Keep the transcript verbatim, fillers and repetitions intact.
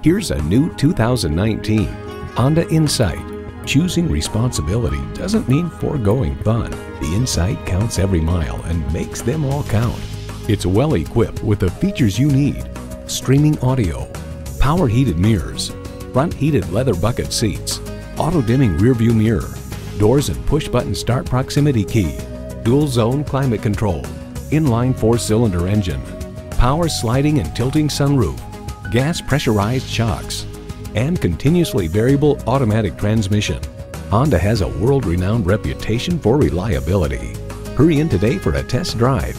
Here's a new two thousand nineteen Honda Insight. Choosing responsibility doesn't mean foregoing fun. The Insight counts every mile and makes them all count. It's well equipped with the features you need: streaming audio, power heated mirrors, front heated leather bucket seats, auto dimming rear view mirror, doors and push button start proximity key, dual zone climate control, inline four cylinder engine, power sliding and tilting sunroof, gas pressurized shocks, and continuously variable automatic transmission. Honda has a world-renowned reputation for reliability. Hurry in today for a test drive.